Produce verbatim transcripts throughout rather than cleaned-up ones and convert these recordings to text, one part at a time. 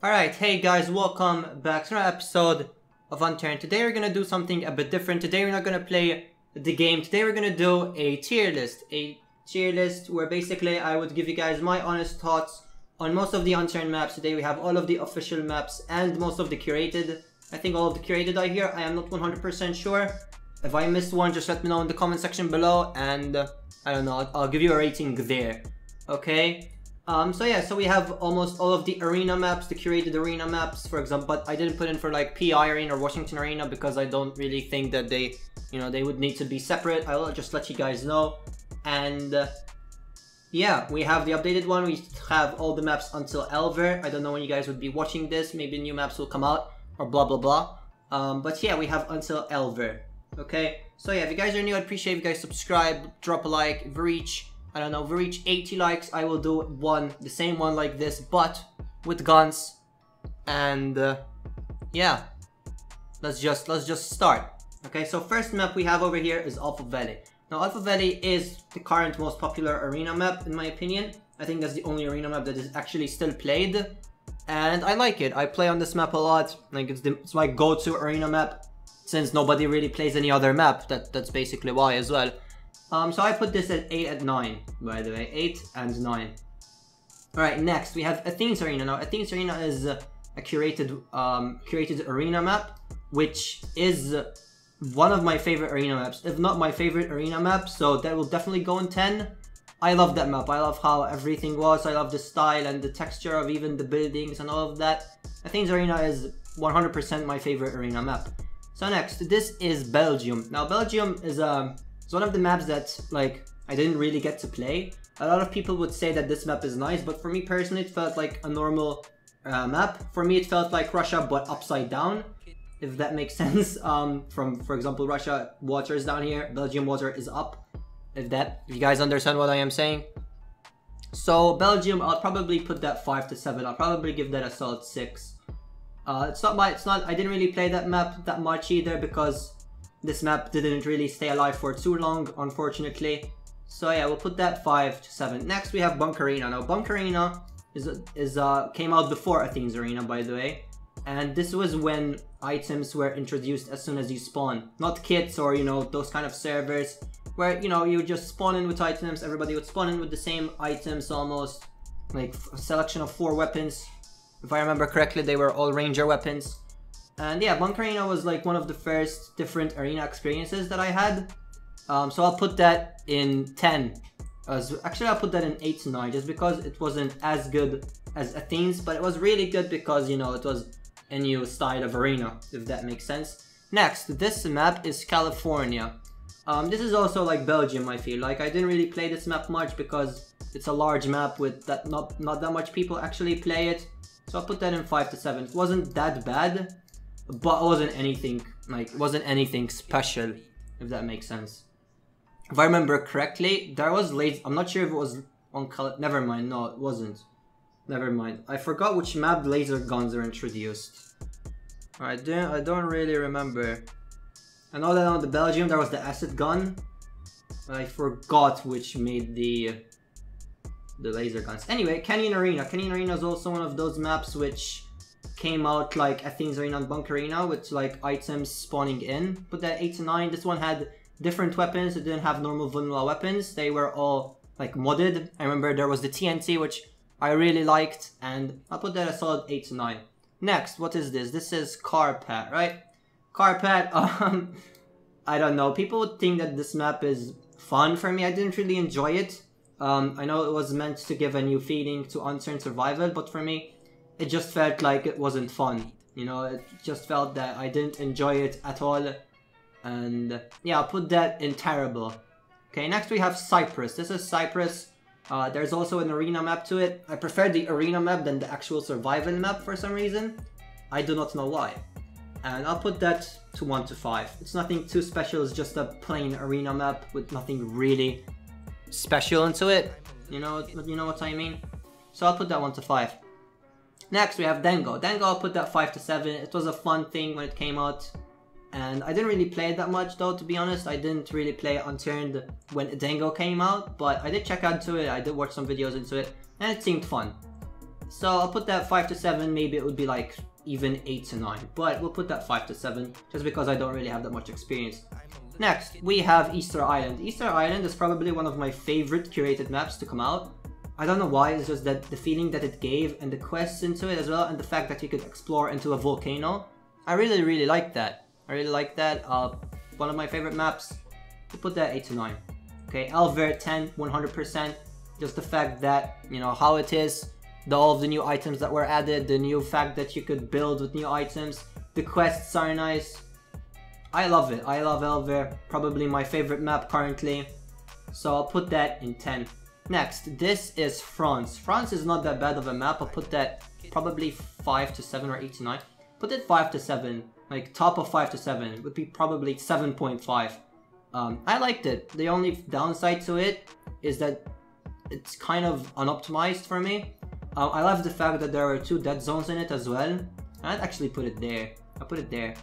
Alright, hey guys, welcome back to another episode of Unturned. Today we're gonna do something a bit different. Today we're not gonna play the game. Today we're gonna do a tier list. A tier list where basically I would give you guys my honest thoughts on most of the Unturned maps. Today we have all of the official maps and most of the curated. I think all of the curated are here. I am not one hundred percent sure. If I missed one, just let me know in the comment section below, and uh, I don't know, I'll, I'll give you a rating there. Okay? Um, so yeah, so we have almost all of the arena maps, the curated arena maps, for example, but I didn't put in for like P I Arena or Washington Arena because I don't really think that they, you know, they would need to be separate. I'll just let you guys know. And uh, yeah, we have the updated one. We have all the maps until Elver. I don't know when you guys would be watching this. Maybe new maps will come out or blah, blah, blah. Um, but yeah, we have until Elver. Okay, so yeah, if you guys are new, I'd appreciate if you guys subscribe, drop a like. If we reach, I don't know, if we reach eighty likes, I will do one, the same one like this, but with guns. And uh, yeah, let's just, let's just start. Okay, so first map we have over here is Alpha Valley. Now, Alpha Valley is the current most popular arena map, in my opinion. I think that's the only arena map that is actually still played. And I like it. I play on this map a lot. Like, it's, the, it's my go-to arena map, since nobody really plays any other map. That, that's basically why as well. Um, so I put this at eight and nine, by the way. eight and nine. Alright, next we have Athens Arena. Now, Athens Arena is a curated, um, curated arena map, which is one of my favorite arena maps, if not my favorite arena map, so that will definitely go in ten. I love that map. I love how everything was. I love the style and the texture of even the buildings and all of that. Athens Arena is one hundred percent my favorite arena map. So next, this is Belgium. Now, Belgium is um, it's one of the maps that, like, I didn't really get to play. A lot of people would say that this map is nice, but for me personally, it felt like a normal uh, map. For me, it felt like Russia, but upside down, if that makes sense. Um, from, for example, Russia, water is down here, Belgium water is up. If that, if you guys understand what I am saying. So Belgium, I'll probably put that five to seven. I'll probably give that a solid six. Uh, it's not my, it's not, I didn't really play that map that much either because this map didn't really stay alive for too long, unfortunately. So yeah, we'll put that five to seven. Next, we have Bunker Arena. Now, Bunker Arena is, is, uh, came out before Athens Arena, by the way. And this was when items were introduced as soon as you spawn. Not kits or, you know, those kind of servers where, you know, you just spawn in with items. Everybody would spawn in with the same items almost. Like a selection of four weapons. If I remember correctly, they were all ranger weapons. And yeah, Bunker Arena was like one of the first different arena experiences that I had. Um, so I'll put that in ten. Uh, so actually, I'll put that in eight to nine just because it wasn't as good as Athens. But it was really good because, you know, it was a new style of arena, if that makes sense. Next, this map is California. Um, this is also like Belgium, I feel like. I didn't really play this map much because it's a large map with that not, not that much people actually play it. So I'll put that in five to seven. It wasn't that bad, but it wasn't anything, like, it wasn't anything special, if that makes sense. If I remember correctly, there was late, I'm not sure if it was on color, never mind, no, it wasn't. Never mind. I forgot which map laser guns are introduced. I don't, I don't really remember. I know that on the Belgium there was the acid gun, but I forgot which made the the laser guns. Anyway, Canyon Arena. Canyon Arena is also one of those maps which came out like Athens Arena and Bunker Arena with like items spawning in. Put that eight to nine. This one had different weapons. It didn't have normal vanilla weapons. They were all like modded. I remember there was the T N T which I really liked, and I'll put that a solid eight to nine. Next, what is this? This is Carpet, right? Carpet, um, I don't know. People would think that this map is fun for me. I didn't really enjoy it. Um, I know it was meant to give a new feeling to Unturned Survival, but for me, it just felt like it wasn't fun. You know, it just felt that I didn't enjoy it at all. And yeah, I'll put that in terrible. Okay, next we have Cyprus. This is Cyprus. Uh, there's also an arena map to it. I prefer the arena map than the actual survival map for some reason. I do not know why. And I'll put that to one to five. It's nothing too special, it's just a plain arena map with nothing really special into it. You know, you know what I mean? So I'll put that one to five. Next we have Dango. Dango, I'll put that five to seven. It was a fun thing when it came out. And I didn't really play it that much though, to be honest. I didn't really play Unturned when Dango came out, but I did check out to it, I did watch some videos into it, and it seemed fun. So I'll put that five to seven, maybe it would be like even eight to nine, but we'll put that five to seven just because I don't really have that much experience. Next, we have Easter Island. Easter Island is probably one of my favorite curated maps to come out. I don't know why, it's just that the feeling that it gave and the quests into it as well, and the fact that you could explore into a volcano. I really, really like that. I really like that. Uh, one of my favorite maps. We'll put that eight to nine. Okay, Elver ten, one hundred percent. Just the fact that, you know, how it is, the, all of the new items that were added, the new fact that you could build with new items, the quests are nice. I love it. I love Elver. Probably my favorite map currently. So I'll put that in ten. Next, this is France. France is not that bad of a map. I'll put that probably five to seven or eight to nine. Put it five to seven. Like top of five to seven. It would be probably seven point five. Um, I liked it. The only downside to it is that it's kind of unoptimized for me. Uh, I love the fact that there are two dead zones in it as well. I'd actually put it there. I put it there.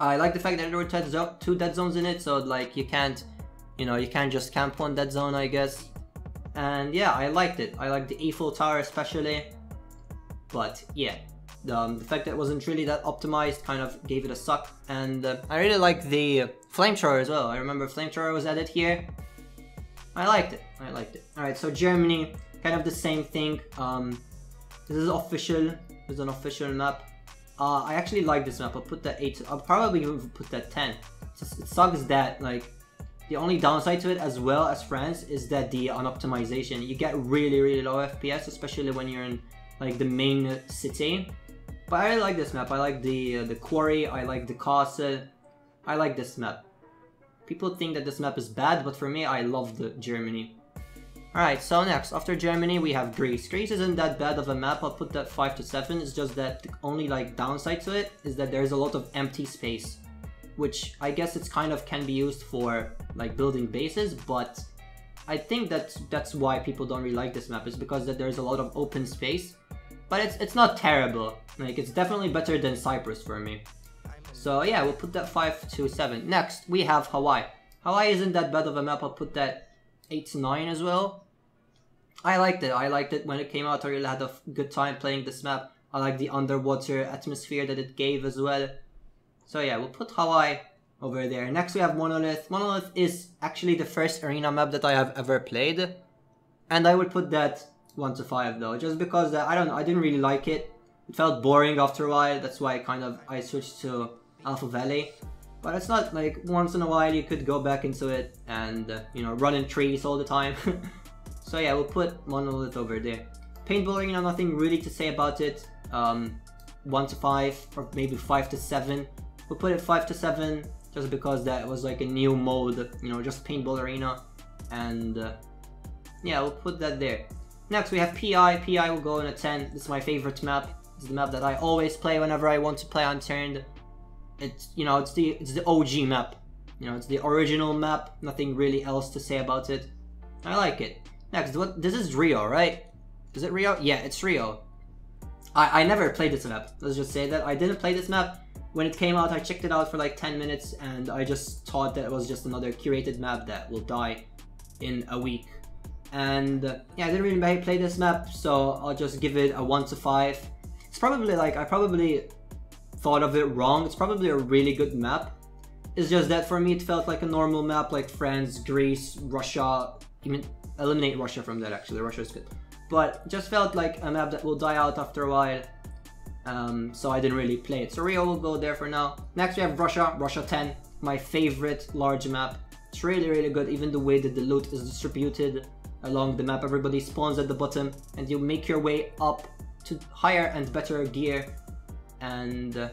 I like the fact that there were two dead zones in it, so like you can't, you know, you can't just camp one dead zone, I guess. And yeah, I liked it. I liked the Eiffel Tower especially. But yeah, um, the fact that it wasn't really that optimized kind of gave it a suck. And uh, I really like the flamethrower as well. I remember flamethrower was added here. I liked it. I liked it. All right, so Germany, kind of the same thing. Um, this is official. This is an official map. Uh, I actually like this map. I'll put that eight. I'll probably even put that ten. It sucks that, like, the only downside to it as well as France is that the unoptimization. You get really, really low F P S, especially when you're in, like, the main city. But I really like this map. I like the uh, the quarry. I like the castle. I like this map. People think that this map is bad, but for me, I love the Germany. Alright, so next, after Germany, we have Greece. Greece isn't that bad of a map, I'll put that five to seven, it's just that the only like downside to it is that there's a lot of empty space. Which, I guess it's kind of can be used for like building bases, but I think that's, that's why people don't really like this map, is because that there's a lot of open space. But it's, it's not terrible, like it's definitely better than Cyprus for me. So yeah, we'll put that five to seven. Next, we have Hawaii. Hawaii isn't that bad of a map, I'll put that eight to nine as well. I liked it, I liked it when it came out. I really had a good time playing this map. I like the underwater atmosphere that it gave as well. So yeah, we'll put Hawaii over there. Next we have Monolith. Monolith is actually the first arena map that I have ever played. And I would put that one to five though, just because uh, I don't know, I didn't really like it. It felt boring after a while, that's why I kind of, I switched to Alpha Valley. But it's not like, once in a while you could go back into it and, uh, you know, run in trees all the time. So yeah, we'll put Monolith over there. Paintball, you know, nothing really to say about it. Um, one to five, or maybe five to seven. We'll put it five to seven, just because that was like a new mode, you know, just Paintball Arena. And uh, yeah, we'll put that there. Next we have P I. P I will go in a ten. This is my favorite map. It's the map that I always play whenever I want to play Unturned. It's, you know, it's the, it's the O G map. You know, it's the original map. Nothing really else to say about it. I like it. Next, what, this is Rio, right? Is it Rio? Yeah, it's Rio. I, I never played this map. Let's just say that. I didn't play this map. When it came out, I checked it out for like ten minutes and I just thought that it was just another curated map that will die in a week. And uh, yeah, I didn't really play this map, so I'll just give it a one to five. It's probably like, I probably thought of it wrong. It's probably a really good map. It's just that for me it felt like a normal map like France, Greece, Russia. Even eliminate Russia from that, actually. Russia is good. But just felt like a map that will die out after a while. Um, so I didn't really play it. So Rio will go there for now. Next we have Russia. Russia ten. My favorite large map. It's really, really good. Even the way that the loot is distributed along the map. Everybody spawns at the bottom and you make your way up to higher and better gear. And uh,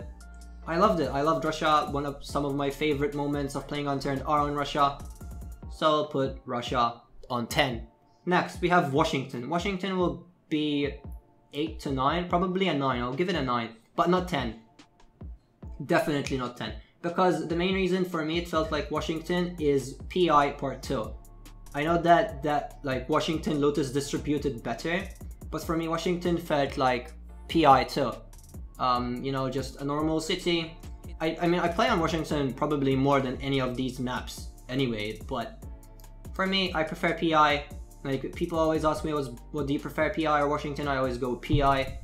I loved it. I loved Russia. One of some of my favorite moments of playing Unturned are on Russia. So I'll put Russia on ten. Next, we have Washington. Washington will be eight to nine, probably a nine. I'll give it a nine, but not ten. Definitely not ten. Because the main reason for me it felt like Washington is P I part two. I know that that like Washington loot is distributed better, but for me Washington felt like P I two. Um, you know, just a normal city. I, I mean, I play on Washington probably more than any of these maps anyway, but for me, I prefer P I. Like, people always ask me, what well, do you prefer, P I or Washington? I always go P I.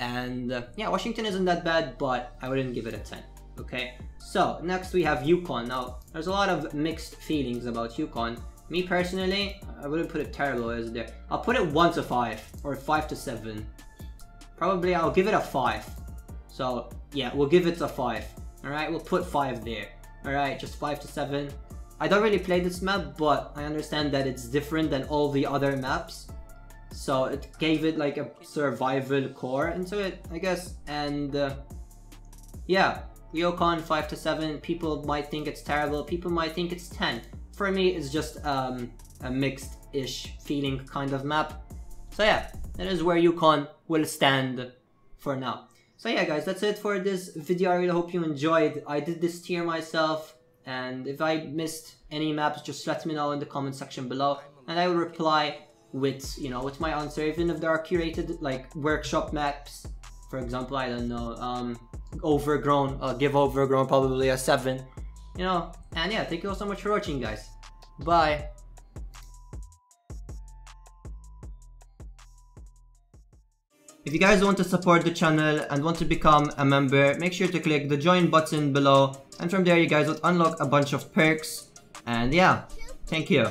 And uh, yeah, Washington isn't that bad, but I wouldn't give it a ten. Okay, so next we have Yukon. Now, there's a lot of mixed feelings about Yukon. Me personally, I wouldn't put it terrible as there. I'll put it one to five or five to seven. Probably I'll give it a five. So yeah, we'll give it a five. Alright, we'll put five there. Alright, just five to seven. I don't really play this map, but I understand that it's different than all the other maps. So it gave it like a survival core into it, I guess. And uh, yeah. Yukon five to seven, people might think it's terrible, people might think it's ten. For me, it's just um, a mixed-ish feeling kind of map. So yeah, that is where Yukon will stand for now. So yeah guys, that's it for this video. I really hope you enjoyed. I did this tier myself, and if I missed any maps, just let me know in the comment section below, and I will reply with, you know, with my answer, even if there are curated, like, workshop maps. For example, I don't know, um, Overgrown, I'll give Overgrown probably a seven, you know. And yeah, thank you all so much for watching, guys. Bye. If you guys want to support the channel and want to become a member, make sure to click the join button below, and from there you guys will unlock a bunch of perks. And yeah, thank you.